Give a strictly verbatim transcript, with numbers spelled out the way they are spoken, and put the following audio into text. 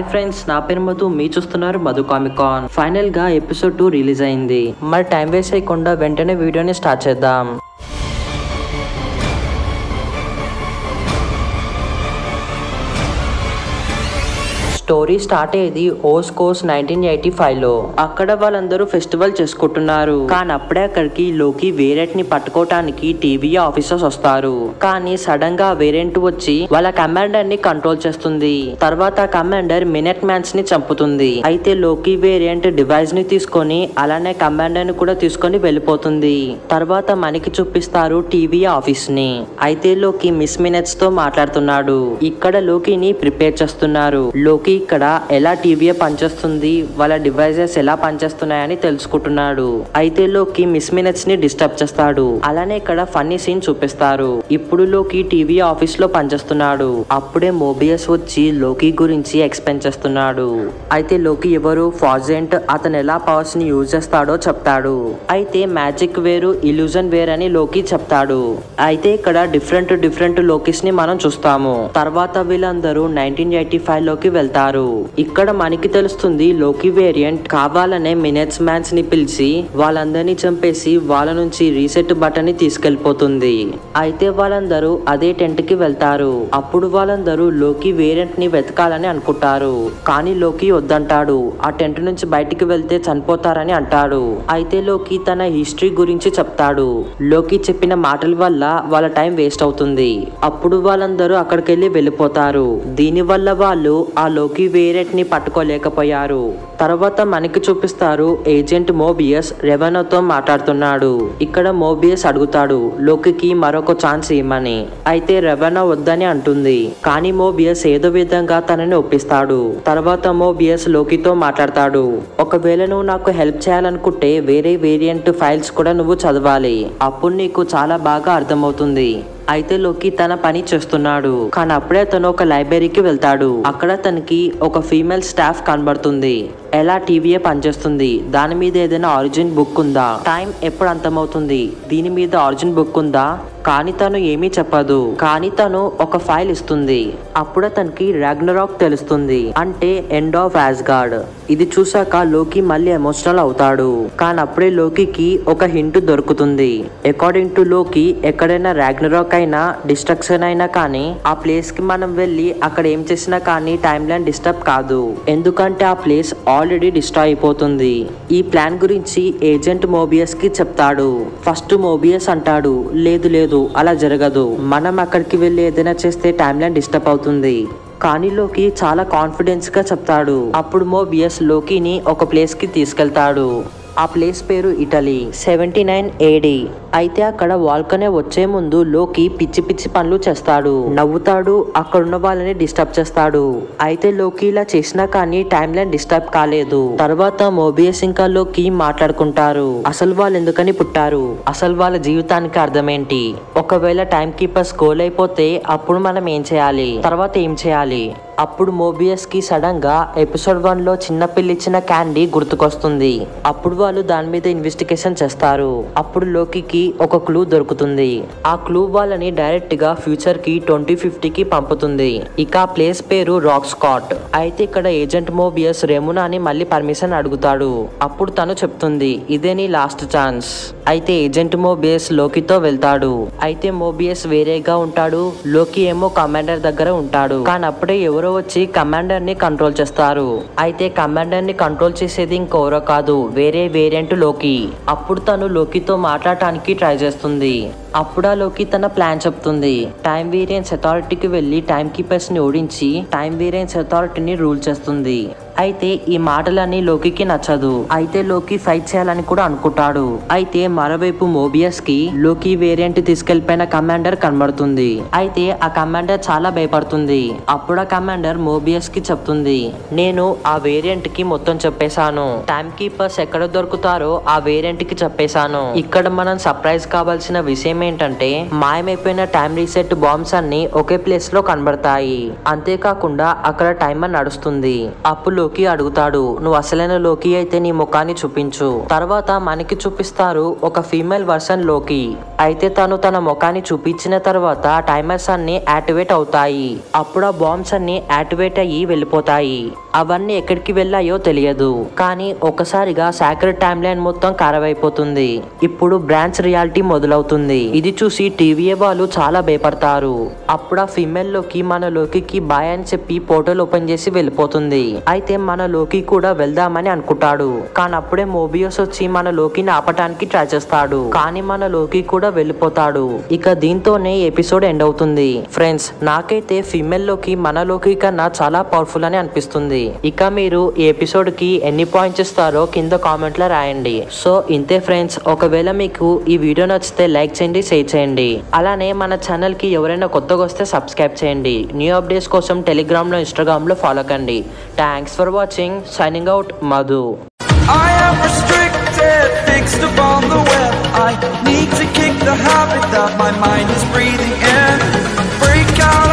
Hi friends, నా పేరు మధు. మీరు చూస్తున్నారు మధు కామిక్ ఆన్. ఫైనల్ గా ఎపిసోడ్ టూ రిలీజ్ అయింది. మరి టైం వేస్ట్ చేయకుండా వెంటనే వీడియోని స్టార్ట్ చేద్దాం. స్టోరీ స్టార్ట్ అయ్యేది ఓస్ కోస్ నైన్టీన్ ఎయిటీ ఫైవ్ లో. అక్కడ వాళ్ళందరూ ఫెస్టివల్ చేసుకుంటున్నారు. కానీ అప్పుడే అక్కడికి లోకి వేరెంట్ ని పట్టుకోవటానికి టీవీ ఆఫీసర్స్ వస్తారు. కానీ సడన్ గా వేరెంట్ వచ్చి వాళ్ళ కమాండర్ ని కంట్రోల్ చేస్తుంది. తర్వాత కమాండర్ మినెట్ మ్యాన్స్ ని చంపుతుంది. అయితే లోకి వేరెంట్ డివైస్ ని తీసుకొని అలానే కమాండర్ ని కూడా తీసుకొని వెళ్ళిపోతుంది. తర్వాత మనకి చూపిస్తారు టీవీ ఆఫీస్ ని. అయితే లోకి మిస్ మినెట్స్ తో మాట్లాడుతున్నాడు. ఇక్కడ లోకిని ప్రిపేర్ చేస్తున్నారు. లోకి ఇక్కడ ఎలా టీవీఏ పనిచేస్తుంది, వాళ్ళ డివైజెస్ ఎలా పనిచేస్తున్నాయని తెలుసుకుంటున్నాడు. అయితే లోకి మిస్ మినెట్స్ ని డిస్టర్బ్ చేస్తాడు. అలానే ఇక్కడ ఫన్నీ సీన్ చూపిస్తారు. ఇప్పుడు లోకి టీవీ ఆఫీస్ లో పనిచేస్తున్నాడు. అప్పుడే మోబియస్ వచ్చి లోకి గురించి ఎక్స్ప్లెయిన్ చేస్తున్నాడు. అయితే లోకి ఎవరు, ఫాజెంట్, అతను ఎలా పవర్స్ ని యూజ్ చేస్తాడో చెప్తాడు. అయితే మ్యాజిక్ వేరు ఇల్యూజన్ వేర్ అని లోకి చెప్తాడు. అయితే ఇక్కడ డిఫరెంట్ డిఫరెంట్ లోకిస్ ని మనం చూస్తాము. తర్వాత వీళ్ళందరూ నైన్టీన్ ఎయిటీ ఫైవ్ లోకి వెళ్తారు. ఇక్కడ మనకి తెలుస్తుంది లోకి వేరియంట్ కావాలనే మినెట్స్ మ్యాన్స్ ని పిలిచి వాళ్ళందరినీ చంపేసి వాళ్ళ నుంచి రీసెట్ బటన్ ని తీసుకెళ్లిపోతుంది. అయితే వాళ్ళందరూ అదే టెంట్ కి వెళ్తారు. అప్పుడు వాళ్ళందరూ లోకి వేరియంట్ ని వెతకాలని అనుకుంటారు. కానీ లోకి వద్దంటాడు. ఆ టెంట్ నుంచి బయటికి వెళ్తే చనిపోతారని అంటాడు. అయితే లోకి తన హిస్టరీ గురించి చెప్తాడు. లోకి చెప్పిన మాటల వల్ల వాళ్ళ టైం వేస్ట్ అవుతుంది. అప్పుడు వాళ్ళందరూ అక్కడికి వెళ్ళి వెళ్ళిపోతారు. దీని వల్ల వాళ్ళు ఆ లోకి వేరెంట్ ని పట్టుకోలేకపోయారు. తర్వాత మనకి చూపిస్తారు ఏజెంట్ మోబియస్ రెవెనోతో మాట్లాడుతున్నాడు. ఇక్కడ మోబియస్ అడుగుతాడు లోకికి మరొక ఛాన్స్ ఇవ్వమని. అయితే రెవెనో వద్దని అంటుంది. కానీ మోబియస్ ఏదో విధంగా తనని ఒప్పిస్తాడు. తర్వాత మోబియస్ లోకితో మాట్లాడతాడు. ఒకవేళ నువ్వు నాకు హెల్ప్ చేయాలనుకుంటే వేరే వేరియంట్ ఫైల్స్ కూడా నువ్వు చదవాలి. అప్పుడు నీకు చాలా బాగా అర్థమవుతుంది. అయితే లోకి తన పని చేస్తున్నాడు. కానీ అప్పుడే తను ఒక లైబ్రరీకి వెళ్తాడు. అక్కడ తనకి ఒక ఫీమేల్ స్టాఫ్ కనబడుతుంది. ఎలా టీవీఏ పనిచేస్తుంది, దాని మీద ఏదైనా ఆరిజిన్ బుక్ ఉందా, టైం ఎప్పుడు అంతమవుతుంది, దీని మీద ఆరిజిన్ బుక్ ఉందా. కానీ తను ఏమీ చెప్పదు. కానీ తను ఒక ఫైల్ ఇస్తుంది. అప్పుడు తనకి రాగ్నరాక్ తెలుస్తుంది, అంటే ఎండ్ ఆఫ్ యాస్గార్డ్. ఇది చూసాక లోకి మళ్ళీ ఎమోషనల్ అవుతాడు. కానీ అప్పుడే లోకికి ఒక హింట్ దొరుకుతుంది. అకార్డింగ్ టు లోకి, ఎక్కడైనా రాగ్నరాక్ అయినా డిస్ట్రక్షన్ అయినా కానీ ఆ ప్లేస్ కి మనం వెళ్ళి అక్కడ ఏం చేసినా కానీ టైం లైన్ డిస్టర్బ్ కాదు. ఎందుకంటే ఆ ప్లేస్ ఆల్రెడీ డిస్ట్రాయ్ అయిపోతుంది. ఈ ప్లాన్ గురించి ఏజెంట్ మోబియస్ కి చెప్తాడు. ఫస్ట్ మోబియస్ అంటాడు, లేదు లేదు అలా జరగదు, మనం అక్కడికి వెళ్ళి ఏదైనా చేస్తే టైం లైన్ డిస్టర్బ్ అవుతుంది. కానీ లోకి చాలా కాన్ఫిడెన్స్ గా చెప్తాడు. అప్పుడు మోబియస్ లోకిని ఒక ప్లేస్ కి తీసుకెళ్తాడు. ఆ ప్లేస్ పేరు ఇటలీ, సెవెంటీ నైన్ ఏడీ. అయితే అక్కడ వాల్కనే వచ్చే ముందు లోకి పిచ్చి పిచ్చి పనులు చేస్తాడు. నవ్వుతాడు, అక్కడున్న వాళ్ళని డిస్టర్బ్ చేస్తాడు. అయితే లోకి ఇలా చేసినా కానీ టైం లైన్ డిస్టర్బ్ కాలేదు. తర్వాత మోబియస్ ఇంకా లోకి మాట్లాడుకుంటారు. అసలు వాళ్ళు ఎందుకని పుట్టారు, అసలు వాళ్ళ జీవితానికి అర్థమేంటి, ఒకవేళ టైం కీపర్స్ గోల్ అయిపోతే అప్పుడు మనం ఏం చేయాలి, తర్వాత ఏం చేయాలి. అప్పుడు మోబియస్ కి సడన్ గా ఎపిసోడ్ వన్ లో చిన్నపిల్ల ఇచ్చిన క్యాండీ గుర్తుకొస్తుంది. అప్పుడు వాళ్ళు దాని మీద ఇన్వెస్టిగేషన్ చేస్తారు. అప్పుడు లోకికి ఒక క్లూ దొరుకుతుంది. ఆ క్లూ వాళ్ళని డైరెక్ట్ గా ఫ్యూచర్ కి ట్వంటీ ఫిఫ్టీ కి పంపుతుంది. ఇక ఆ ప్లేస్ పేరు రాక్ స్కాట్. అయితే ఇక్కడ ఏజెంట్ మోబియస్ రెమునాని మళ్ళీ పర్మిషన్ అడుగుతాడు. అప్పుడు తను చెప్తుంది, ఇదే నీ లాస్ట్ ఛాన్స్. అయితే ఏజెంట్ మోబియస్ లోకితో వెళ్తాడు. అయితే మోబియస్ వేరేగా ఉంటాడు, లోకి ఏమో కమాండర్ దగ్గర ఉంటాడు. కానీ అప్పుడే ఎవరో వచ్చి కమాండర్ ని కంట్రోల్ చేస్తారు. అయితే కమాండర్ ని కంట్రోల్ చేసేది ఇంకెవరో కాదు, వేరే వేరియంట్ లోకి. అప్పుడు తను లోకితో మాట్లాడటానికి ట్రై చేస్తుంది. అప్పుడా లోకి తన ప్లాన్ చెప్తుంది. టైం వేరియన్స్ అథారిటీకి వెళ్ళి టైం కీపర్స్ ని ఓడించి టైం వేరియన్స్ అథారిటీని రూల్ చేస్తుంది. అయితే ఈ మాటలన్నీ లోకికి నచ్చదు. అయితే లోకి ఫైట్ చేయాలని కూడా అనుకుంటాడు. అయితే మరోవైపు మోబియస్ కి లోకి వేరియంట్ తీసుకెళ్లిపోయిన కమాండర్ కనబడుతుంది. అయితే ఆ కమాండర్ చాలా భయపడుతుంది. అప్పుడు ఆ కమాండర్ మోబియస్ కి చెప్తుంది, నేను ఆ వేరియంట్ కి మొత్తం చెప్పేశాను, టైం కీపర్స్ ఎక్కడ దొరుకుతారో ఆ వేరియంట్ కి చెప్పేశాను. ఇక్కడ మనం సర్ప్రైజ్ కావాల్సిన విషయం ఏంటంటే మాయమైపోయిన టైం రీసెట్ బాంబ్స్ అన్ని ఒకే ప్లేస్ లో కనబడతాయి. అంతేకాకుండా అక్కడ టైమర్ నడుస్తుంది. అప్పుడు లోకి అడుగుతాడు, నువ్వు అసలైన లోకి అయితే నీ ముఖాన్ని చూపించు. తర్వాత మనకి చూపిస్తారు ఒక ఫీమేల్ వర్షన్ లోకి. అయితే తను తన ముఖాన్ని చూపించిన తర్వాత టైమర్స్ అన్ని యాక్టివేట్ అవుతాయి. అప్పుడు ఆ బాంబ్స్ అన్ని యాక్టివేట్ అయ్యి వెళ్ళిపోతాయి. అవన్నీ ఎక్కడికి వెళ్ళాయో తెలియదు, కానీ ఒకసారిగా సాక్రెడ్ టైమ్ లైన్ మొత్తం ఖరాబైపోతుంది. ఇప్పుడు బ్రాంచ్ రియాలిటీ మొదలవుతుంది. ఇది చూసి టీవీఏ వాళ్ళు చాలా భయపడతారు. అప్పుడు ఆ ఫీమేల్ లోకి మన లోకికి బాయ్ అని చెప్పి పోర్టల్ ఓపెన్ చేసి వెళ్ళిపోతుంది. అయితే మన లోకి కూడా వెళ్దామని అనుకుంటాడు, కానీ అప్పుడే మోబియోస్ వచ్చి మన లోకిని ఆపటానికి ట్రై చేస్తాడు, కానీ మన లోకి కూడా వెళ్ళిపోతాడు. ఇక దీంతోనే ఎపిసోడ్ ఎండ్ అవుతుంది. ఫ్రెండ్స్, నాకైతే ఫీమేల్ లోకి మన లోకి కన్నా చాలా పవర్ఫుల్ అని అనిపిస్తుంది. ఇక మీరు ఈ ఎపిసోడ్ కి ఎన్ని పాయింట్స్ ఇస్తారో కింద కామెంట్ లో రాయండి. సో ఇంతే ఫ్రెండ్స్, ఒకవేళ మీకు ఈ వీడియో నచ్చితే లైక్ చేయండి, షేర్ చేయండి. అలానే మన ఛానల్ కి ఎవరైనా కొత్తగా వస్తే సబ్స్క్రైబ్ చేయండి. న్యూ అప్డేట్స్ కోసం టెలిగ్రామ్ లో ఇన్స్టాగ్రామ్ లో ఫాలో కండి. Thanks for watching. Signing out, Madhu. I need to kick the habit that my mind is breathing in. Break out.